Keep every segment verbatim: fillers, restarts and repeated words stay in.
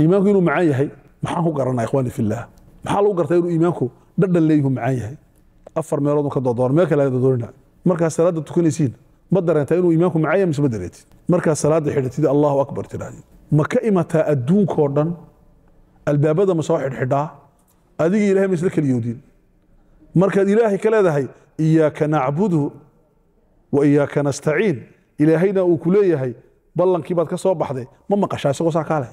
إيمانك إنه معايا هاي محاكو قرنا إخواني في الله محاكو قرتي إنه إيمانكو درد ليهم معايا هاي أفر ما يرادون كدور ما كلا يدورنا مركز صلاة تكون يسين بدر إنه إيمانكو معايا مش بدرتي مركز صلاة حدتي الله أكبر تراني ما كإما تأدون كوردن الباب هذا مساحد حدا هذه إلهي مثلك اليودين مركز إلهي كلا هاي إياك نعبده وإياك نستعين إلهينا وكلية هاي بلن كي بعد كسر بحده ما مقشعر سقوسا كله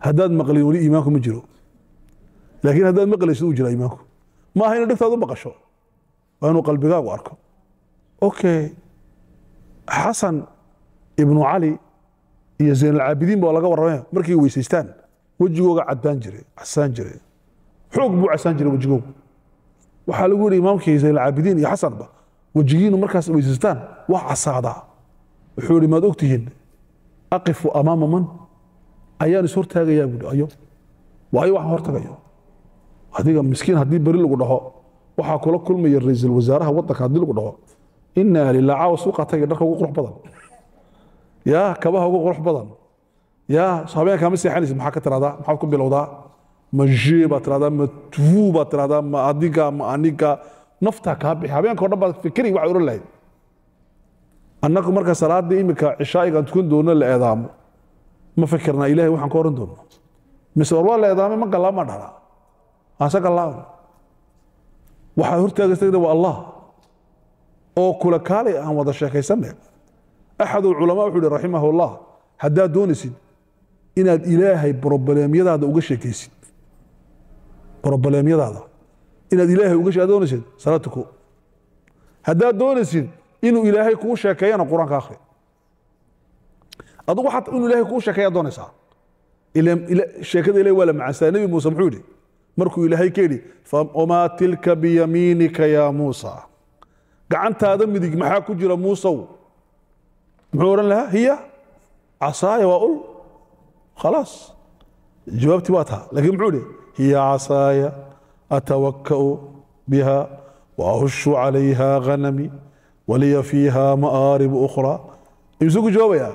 هذا المقلي ولي إيمانكم مجرو لكن هذا المقلي شو جرى إيمانكم ما هي ندفت هذا مقشعر وأنا قلبي جا واركم أوكي حسن ابن علي يا زين العابدين بقول لك وراه مركي ويسيستان وجهه عدان جري عسان جري حوق بو عسان جري وجهه وحال يقول إمامك يا زين العابدين يا حسن بقى وجهينه مركز ويسيستان وعصاده وحوري ما دوقتهن أقف أمام من أيان صورتها غيابه أيوه وأي واحد هرتها أيوه هذيك مسكين هذي بريل قدها وحاكل كل ما يرئيس الوزراء هوضك هذي قدها إن لله وسوق تجد لك وقروح بدن يا كباه وقروح بدن يا صحابي كم سي حالي محاكة ترادا محاكم بالوضاع مجيبة ترادا متوبة ترادا ما أديك ما أنيك نفتها كابي حبيان كورنا بفكري وعيور الله أنكم مركز صلاة دي إمكا عشائك أن تكون دون الإعدام ما فكرنا إلهي وحن كورن دونه مثل الله الإعدام من قال ما دارا أساك الله وحيورتي أغسطيك دي والله أو كل كالي أن وضع الشيخ يسمي أحد العلماء وحولي رحمه الله حدا دون سيد إن الإلهي برباليم يدعى دا أغشي كيسيد برباليم يدعى دا إن الإلهي أغشي دون سيد صلاتكو حدا دون سيد إنه إلهي كو شاكيان القرآن كآخر أدو حتى إنه إلهي كو شاكيان دونسا شاكيان إلهي ولا مع سنبي موسى محولي مركو إلهي كيلي فما تلك بيمينك يا موسى قعنت هذا مديك محا كجرى موسى محورا لها هي عصاي وأقول خلاص جوابتي واتها لكن محولي هي عصاي أتوكأ بها وأهش عليها غنمي ولي فيها مآرب أخرى يمسكوا جوابها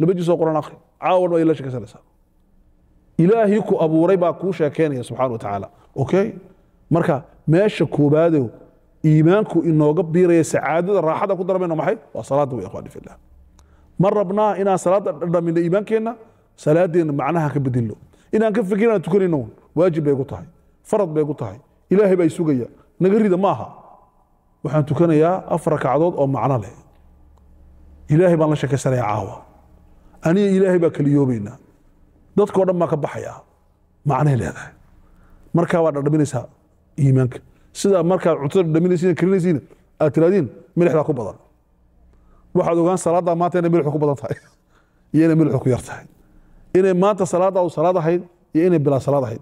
لبيجي سوق قرآن آخر عاون وإلا شك سلسة إلهيك أبو ريبا كوشك يا سبحانه وتعالى أوكي مركا ماشي كوبادو إيمانكو إنه قبير سعادة الراحة كدر منه محي وصلاة يا إخواني في الله مربنا إن صلاة من إيمانكنا صلاة معناها كبدين له إن كيف فينا تكون نون واجب بيقطعي فرض بيقطعي إلهي بيسوقيا نقريد ماها وحن تكون يا أفرك عضوض أو معنى له إلهي بالله شك سريع عاوة أني إلهي بك اليومين دتك ورما كبحيا معنى له هذا مركا ورد بنسها إيمانك سيدا مركا عطر دمينسين كرينسين أترادين ملح لكو بدن واحد وكان صلاة ما تين ملح لكو بدن تاي يين ملح لكو يرتاي إن ما تصلاة أو صلاة حيد يين بلا صلاة حيد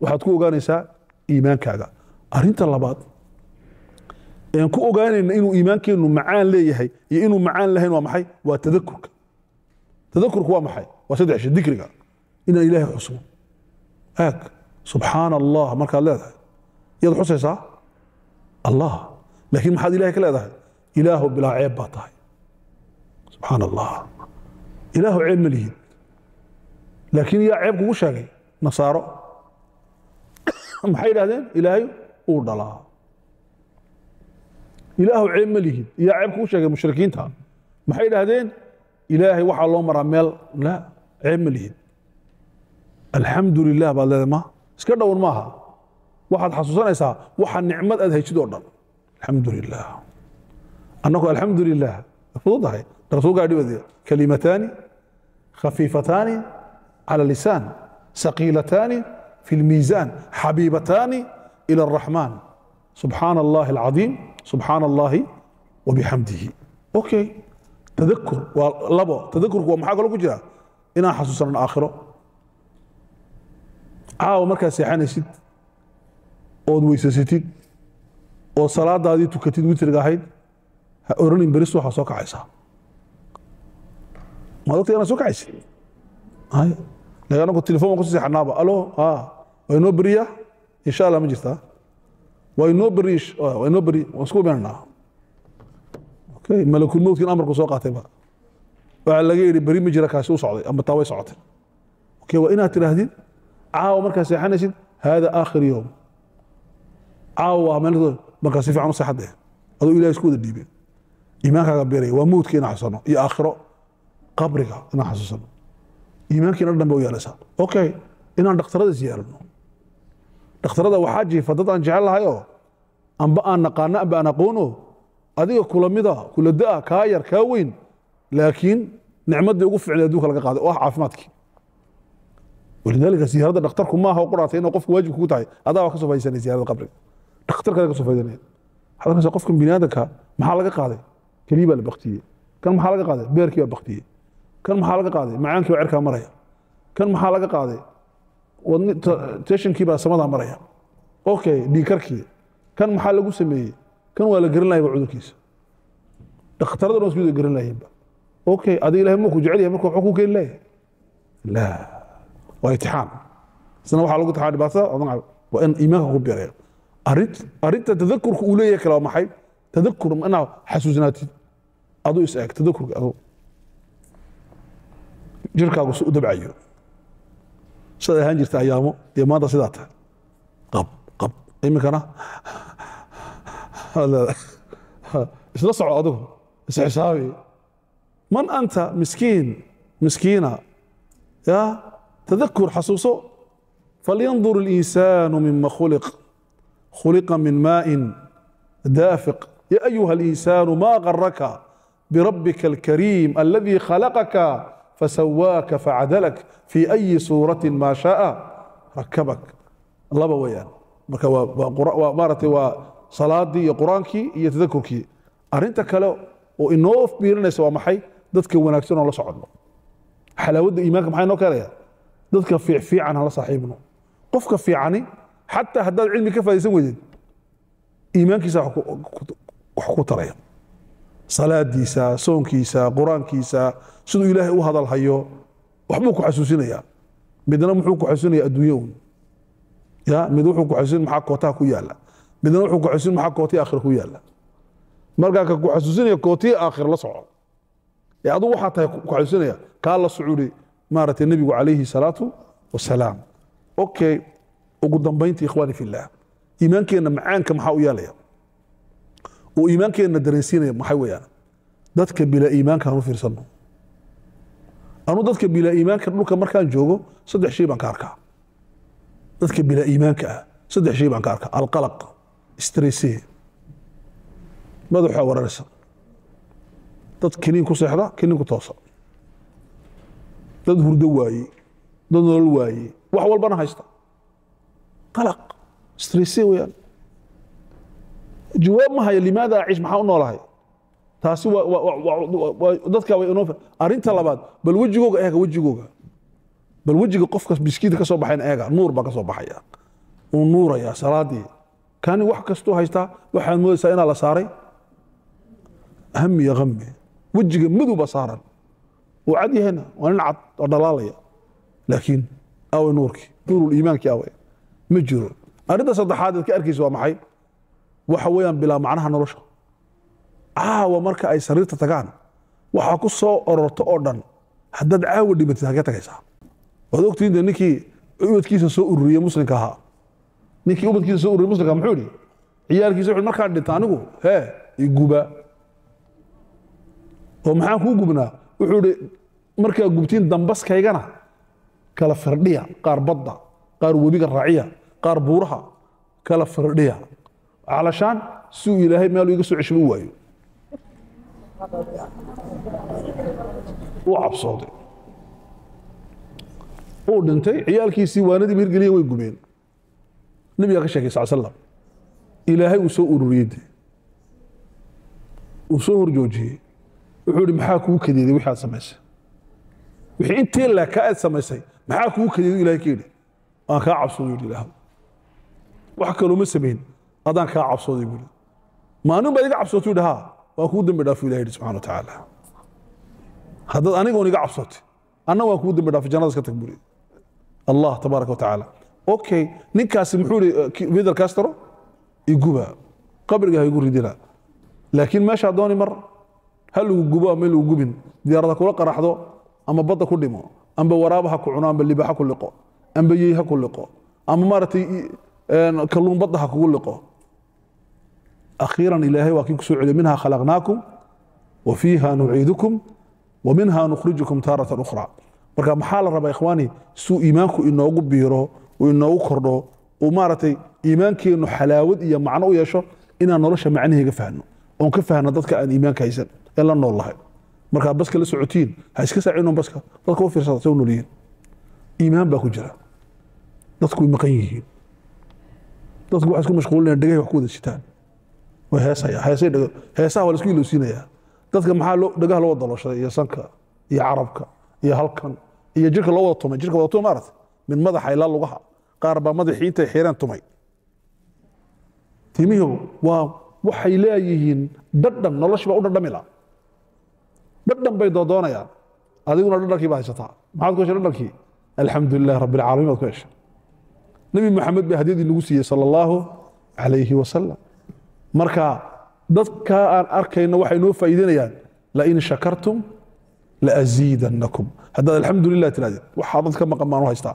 واحد كو وكانيسا إيمانك هذا أرنت الله بعد إن كو وكان إنه إيمانك إنه معان ليه هي إنه معان لهين ومحي وتذكرك تذكرك هو محي وسدعش الذكر إن إلهي عصوم هاك سبحان الله مركا لا يد حسيسة الله لكن ما حد إلهك لا ده إله بلا عيب باطل سبحان الله إله عيب مليء لكن يا عيب وش هاي نصارى محيل هذين إلهي أرض الله إله عيب مليء يا عيب وش هاي مشركين تام محيل هذين إلهي وح الله مرمل لا عيب مليء الحمد لله بالله ما سكرنا ورماها واحد حسوسان يسا واحد نعمة أذهي شدورنا الحمد لله أنكو الحمد لله المفروض هاي الرسول قاعد يقول كلمتان خفيفتان على اللسان ثقيلتان في الميزان حبيبتان إلى الرحمن سبحان الله العظيم سبحان الله وبحمده أوكي تذكر والله تذكرك ومحاك لك جرى إنا حسوسان آخره عاو مركز سيحانيسيد أو دويساسيتيد أو صلاة دادي توكتيد ويتر قاحيد هأورن إمبريس وحا سوكا عيسا ما دوكتي أنا سوكا عيسي هاي لأنه التليفون مقصد سيحانابا ألو آه وينو بريا إن شاء الله مجلسة وينو بريش آه وينو بري واسكو بيننا أوكي ملك الموت كان أمركو سوكا تبا وعلى لقيري بري مجرى كاسي وصعدي أما تاوي صعدي أوكي وإنها تلاهدين عاو مركز سيحانيسيد هذا آخر يوم عاو أمانة مركز في عمر صحته هذا إلهي سكود الديبين إيمانك أكبري وموت كي نحسنه يا آخره قبرك نحسنه إيمانك نردن بويا لسا أوكي إن عند اقتراض زيارة اقتراض وحاجي فضلت أن جعلها يو أن بقى نقانا بقى نقونه هذه كل مضى كل دقة كاير كاوين لكن نعمد وقف على دوك لك قاعدة وعافماتك ولذلك زيارة دكتوركم ما هو قراتين وقف واجبك وتعي هذا وكسو فايزان زيارة قبرك دكتورك هذا كسو فايزان حضرتك وقفكم بنادك محل لك قاعدة كليبة البختية كان محل لك قاعدة بيركي البختية كان محل لك قاعدة معانك وعركها مريا كان محل لك قاعدة ون تيشن كيبا سماها مريا اوكي ديكركي كان محل لك سمي كان ولا جرين لا يقعدوا كيس دكتور ده مسجد جرين لا يبقى اوكي هذه لا يهمك وجعلها يهمك حقوق الله لا ويتحام سنة واحد لقطة حاد باثا وأن إيمانك كبير أردت أردت تذكرك أولية كلام حي تذكر من أنا حسوسناتي أدو يسألك تذكرك أدو جرك أقول سؤال دبعيو صدق هنجرت أيامه يا ماذا صداتها قب قب أي مكانه هذا إيش نصعوا أدو إيش حسابي من أنت مسكين مسكينة يا تذكر حسوسه فلينظر الإنسان مما خلق خلق من ماء دافق يا أيها الإنسان ما غرك بربك الكريم الذي خلقك فسواك فعدلك في أي صورة ما شاء ركبك الله بويان ومارتي وصلاتي وقرانكي يتذكرك أرنتك لو وإنوف بيرنس ومحي ضدك ونكسون الله صعد حلاوة إيمانك محي نوكريا ددك في في عنها لصاحبنا قفك في عني حتى هذا العلم كيف يسوي ذي إيمانك يسا حقو ترى صلاة ديسا صوم كيسا قرآن كيسا سدو إلهي وهذا الحيو وحبوك حسوسين يا بدنا محوك حسوسين يا الدنيون يا مدوحك حسوسين محاك وتاك ويالا بدنا محوك حسوسين محاك وتي آخر ويالا مرقاك حسوسين يا كوتي آخر لصعود يا أدو حتى حسوسين يا قال الصعودي مارت النبي عليه الصلاة والسلام اوكي وقدام بينتي اخواني في الله ايمانك ان معانك محاويا ليا وايمانك ان دريسين محاويا دتك بلا ايمانك هنو فيرسنو انو دتك بلا ايمانك دولك مركان جوجو صدح شي بان كاركا دتك بلا ايمانك صدح شي بان كاركا القلق استريسي مدوحا وررسا دت كنين كو سيخدا كنين كو توسا دد هرد واي دد نول واي wax walbana haysta qalaq stressé weeyaan jawaab ma hay limaada aish maxaa u noolahay taasi waa dadka way inoo arinta labaad bal wajigooga eega wajigooga bal wajiga qofka biskiid ka soo baxayn eega nuur ba ka soo baxaya oo nuuraya salaadii kan wax kasto haysta waxaan moodaysaa in la saaray ahmi ya ghammi wajiga madu ba saaran وعدي هنا ونلعب ضلالية لكن أو نورك نور الإيمان كأوي مجرور أريد أصدق حادث كأركز ومحي وحويا بلا معناها نرشة آه ومرك أي سرير تتقان وحاكسو أررت أردن حدد عاود اللي بتتهاجتك يسا وذوك تريد أنك أبد كيس سوء الرية مسلكها نيكي أبد كيس سوء الرية مسلكها محولي عيال كيس سوء المركة عدد تانقو ها يقوبا ومحاكو قبنا وحولي مركا قبتين دنبس كايغانا كلا فردية قار بضة قار وبيق الرعية قار بورها كلا فردية علشان سوء إلهي مالو يقصوا عشرين وايو وعب صوتي ودنتي عيالكي سيواندي بيرقليه ويقومين نبي أغشاكي صلى الله عليه وسلم إلهي وسوء ريدي وسوء رجوجي وحول محاكو كديدي وحي سميسي وحي انت لا كاد سميسي محاكو كديدي الى كيدي أنا كعبصو يقول لهم وحكروا مسبين أنا كعبصو يقول ما نبى يقع عبصو تقول ها وأكود بدافع الله سبحانه وتعالى هذا أنا قوني كعبصت أنا وأكود بدافع جنازة كتكبري الله تبارك وتعالى أوكي نكاس محوري فيدر كاسترو يجوبها قبرها يقول يديرها لكن ما شادوني مرة هل وجوبها مل وجوبين ديار ذاك ورقة راح ذو أما بضة كل ما أم بورابها كعنان باللي بها كل لقاء أم بيجيها كل لقاء أم مرتي كلون بضها كل لقاء أخيرا إلهي وكيك سعد منها خلقناكم وفيها نعيدكم ومنها نخرجكم تارة أخرى marka maxaa la rabaa ikhwaani suu iimaanku inoogu biiro oo inoogu kordho oo maartay iimaankeenu xalaawad iyo macno u yeesho inaan nolosha macnaheega fahno oo ka fahno dadka aan iimaanka haysan ee la nool lahayd marka baska la socotiin ha iska saacino baska dadka u fiirsada soo nooliyeen iimaan baa ku jira dadku ma qaniyiin dadku waxay ku mashquulinayaan dhagay wax ku wada jitaan way heesaya heesay dhaga heesaha wala isku iluusinaya dadka maxaa loo dhagaha loo dalooshada iyo sanka iyo carabka iyo halkan iyo jirka loo wada tumay jirka wada tumay maartay min madaxa ilaa lugaha qaar baa madaxii intay xiiraan tumay timiyo waa waxay leeyihiin daddan noloshba u dhadhamila daddan bay doodoonayaan adiguna dhadhankii baa haysataa maxaad ku heshay dhadhankii alxamdulilah rabbil caalamiin baad ku heshay nabi maxamed baa hadiyadii nagu siiyey sala allahu calayhi wasalam marka dadka aan arkayna waxay noo faa'iideynayaan la in shakartum لأزيدنكم هذا الحمد لله تلازم وحاضرك ما قمانو هايستا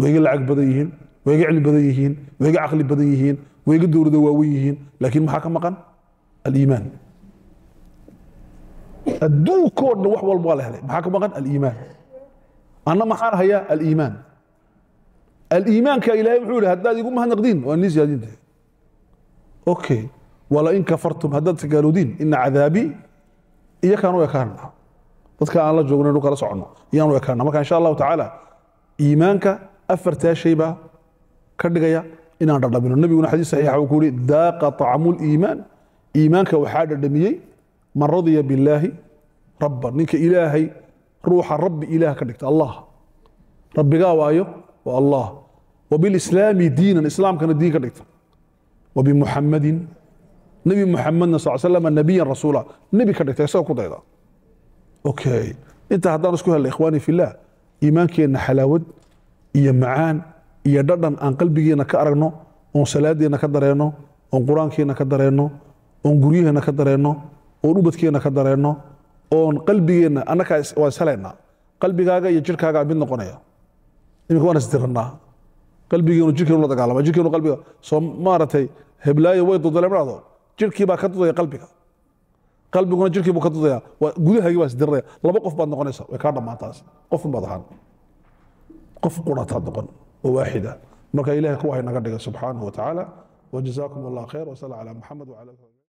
ويجي لعق بديهين ويجي علم بديهين ويجي عقل بديهين ويجي دور دواويهين لكن ما حكم مقام الإيمان الدو كون وحو البغالة ما حكم مقام الإيمان أنا ما حار هي الإيمان الإيمان كإلهي محولة هذا يقول ما هنقدين والنيس يادين أوكي ولئن كفرتم هذا تقالوا دين إن عذابي إيا كانوا يا كان dadka aan la joogno inuu kala socono iyaan way kaana marka insha Allah taala iimaanka afarta shayba ka dhigaya inaan dhadhabino nabiguna xadiis sahih ah uu ku yiri daaqa ta'amul iimaan iimaanka waxa dhadhamiyay man radiya billahi rabban ninka ilaahay ruuxa rabbi ilaah ka dhigta Allah rabbiga waayo wa Allah wa bil islam diinan islaamkana diin ka dhigta wa bi muhammadin nabi muhammadna sallallahu alayhi wasallam nabiyan rasuula nabi ka dhigta isoo ku dayda اوكي انت هضر اسكوها لاخواني في الله ايمانك ان حلاوه يا معان يا ددن ان قلبينا كارغنو اون صلادينا كدارينو اون قرانكينا كدارينو اون غريهنا كدارينو اون دوبدكينا كدارينو اون قلبينا انك واسلينا قلبيغا يا جيركاغا ميد نقونيا انك وانا استرنا قلبينا جيركنا لا دغالما جيركنا قلبيغا سو مارتي هبلاي وي دودلمرادو جيركي با كدوداي قلبيغا قلبنا جيركي بو كدودايا وا غودahayga waa isdirray laba qof baad noqonaysa way ka dhamaataas qof baad ahaan qof quraata doqon oo waahida marka ilaahay ku waaynaga dhiga subhanahu wa ta'ala wa jazakumullahu khayr wa sallallahu ala muhammad wa ala